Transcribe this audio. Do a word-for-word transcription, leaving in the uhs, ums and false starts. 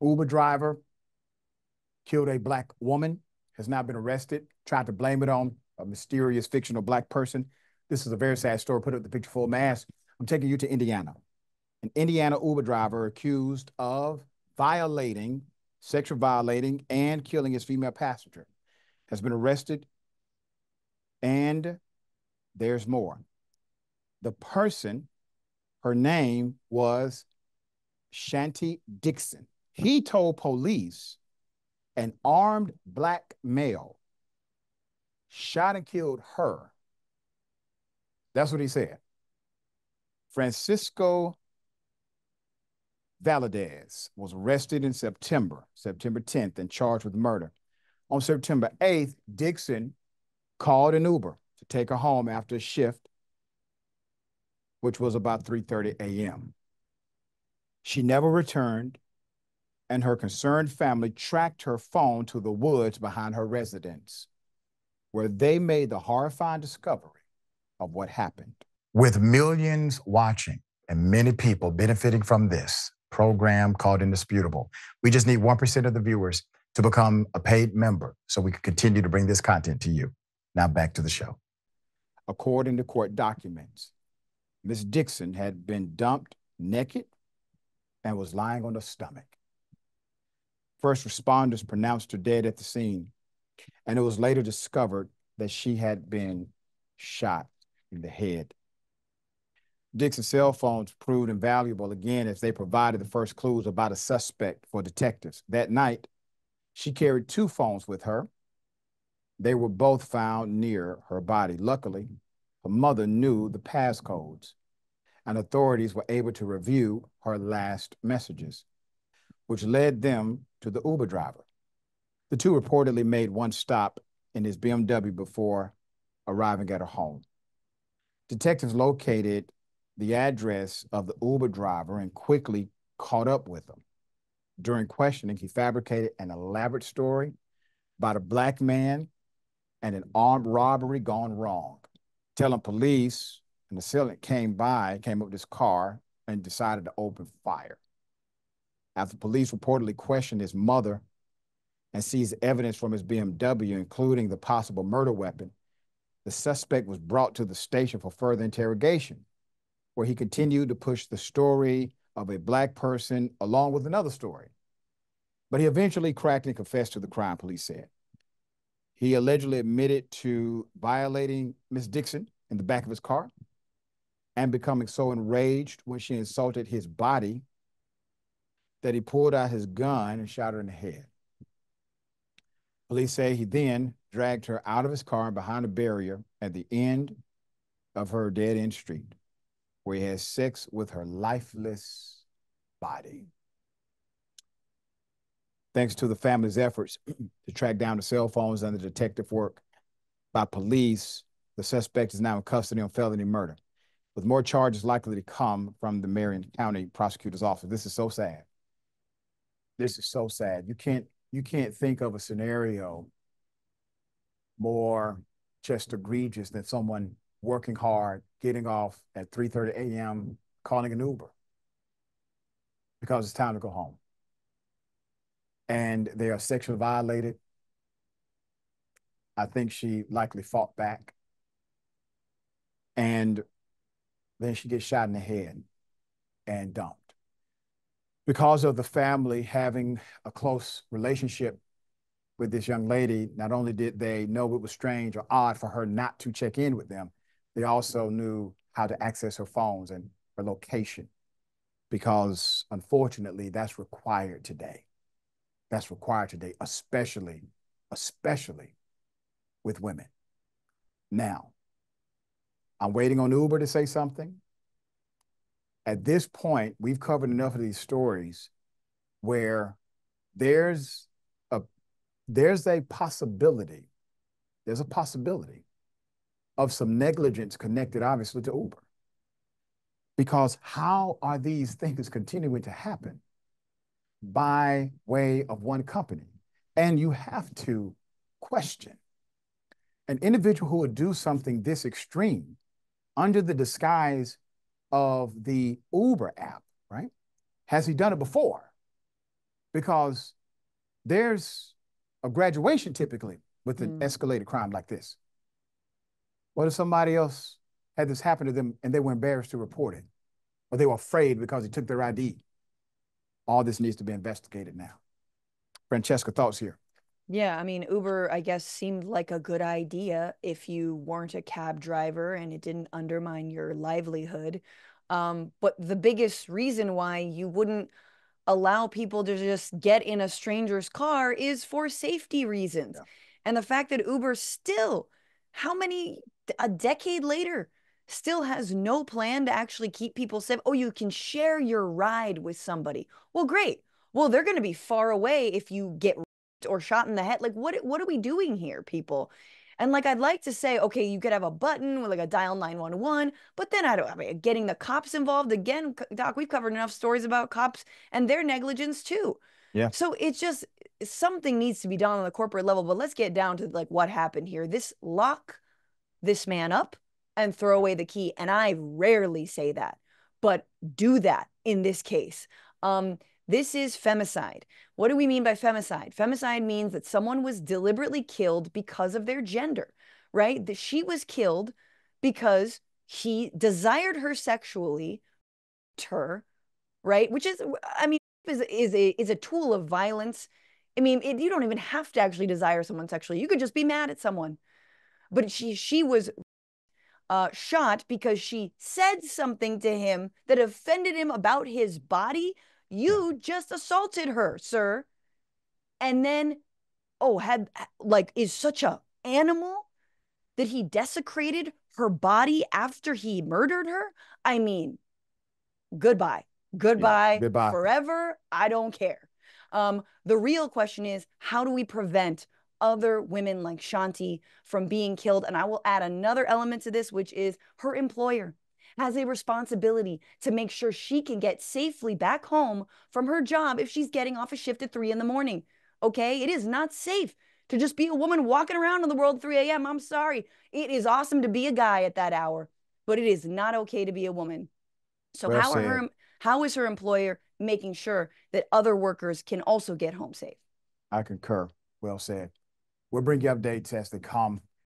Uber driver killed a black woman, has not been arrested, tried to blame it on a mysterious fictional black person. This is a very sad story. Put up the picture full mask. I'm taking you to Indiana. An Indiana Uber driver accused of violating, sexual violating, and killing his female passenger has been arrested. And there's more. The person, her name was Chanti Dixon. He told police an armed black male shot and killed her. That's what he said. Francisco Valadez was arrested in September, September tenth, and charged with murder. On September eighth, Dixon called an Uber to take her home after a shift, which was about three thirty a m She never returned, and her concerned family tracked her phone to the woods behind her residence, where they made the horrifying discovery of what happened. With millions watching and many people benefiting from this program called Indisputable, we just need one percent of the viewers to become a paid member so we can continue to bring this content to you. Now back to the show. According to court documents, Miss Dixon had been dumped naked and was lying on her stomach. First responders pronounced her dead at the scene, and it was later discovered that she had been shot in the head. Dixon's cell phones proved invaluable again as they provided the first clues about a suspect for detectives. That night, she carried two phones with her. They were both found near her body. Luckily, her mother knew the passcodes, and authorities were able to review her last messages, which led them to the Uber driver. The two reportedly made one stop in his B M W before arriving at her home. Detectives located the address of the Uber driver and quickly caught up with him. During questioning, he fabricated an elaborate story about a black man and an armed robbery gone wrong, telling police an assailant came by, came up with his car, and decided to open fire. After police reportedly questioned his mother and seized evidence from his B M W, including the possible murder weapon, the suspect was brought to the station for further interrogation, where he continued to push the story of a black person along with another story. But he eventually cracked and confessed to the crime, police said. He allegedly admitted to violating Miss Dixon in the back of his car and becoming so enraged when she insulted his body that he pulled out his gun and shot her in the head. Police say he then dragged her out of his car and behind a barrier at the end of her dead-end street, where he had sex with her lifeless body. Thanks to the family's efforts to track down the cell phones and the detective work by police, the suspect is now in custody on felony murder, with more charges likely to come from the Marion County Prosecutor's Office. This is so sad. This is so sad. You can't, you can't think of a scenario more just egregious than someone working hard, getting off at three thirty a m, calling an Uber because it's time to go home. And they are sexually violated. I think she likely fought back. And then she gets shot in the head and dumped. Because of the family having a close relationship with this young lady, not only did they know it was strange or odd for her not to check in with them, they also knew how to access her phones and her location, because unfortunately that's required today. That's required today, especially, especially with women. Now, I'm waiting on Uber to say something. At this point, we've covered enough of these stories where there's a, there's a possibility, there's a possibility of some negligence connected, obviously, to Uber. Because how are these things continuing to happen by way of one company? And you have to question an individual who would do something this extreme under the disguise of the Uber app, right? Has he done it before? because there's a graduation typically with an mm. escalated crime like this. What if somebody else had this happen to them and they were embarrassed to report it, or they were afraid because he took their I D? All this needs to be investigated now. Francesca, thoughts here? Yeah, I mean, Uber, I guess, seemed like a good idea if you weren't a cab driver and it didn't undermine your livelihood. Um, but the biggest reason why you wouldn't allow people to just get in a stranger's car is for safety reasons. Yeah. And the fact that Uber still, how many, a decade later, still has no plan to actually keep people safe. Oh, you can share your ride with somebody. Well, great. Well, they're going to be far away if you get or shot in the head. Like, what what are we doing here, people? And like, I'd like to say, okay, you could have a button with like a dial nine one one, but then I don't, I mean, getting the cops involved again, Doc, we've covered enough stories about cops and their negligence too. Yeah. So it's just, something needs to be done on the corporate level, but let's get down to like what happened here. This lock this man up and throw away the key. And I rarely say that, but do that in this case. Um, This is femicide. What do we mean by femicide? Femicide means that someone was deliberately killed because of their gender, right? That she was killed because he desired her sexually, her, right? Which is, I mean, is, is, a, is a tool of violence. I mean, it, you don't even have to actually desire someone sexually. You could just be mad at someone. But she, she was uh, shot because she said something to him that offended him about his body. You just assaulted her, sir. And then, oh, had like is such an animal that he desecrated her body after he murdered her. I mean, goodbye, goodbye, yeah, goodbye. Forever. I don't care. Um, the real question is, how do we prevent other women like Chanti from being killed? And I will add another element to this, which is her employer has a responsibility to make sure she can get safely back home from her job if she's getting off a shift at three in the morning, okay? It is not safe to just be a woman walking around in the world at three A M I'm sorry. It is awesome to be a guy at that hour, but it is not okay to be a woman. So well how, are her, how is her employer making sure that other workers can also get home safe? I concur. Well said. We'll bring you updates as they come.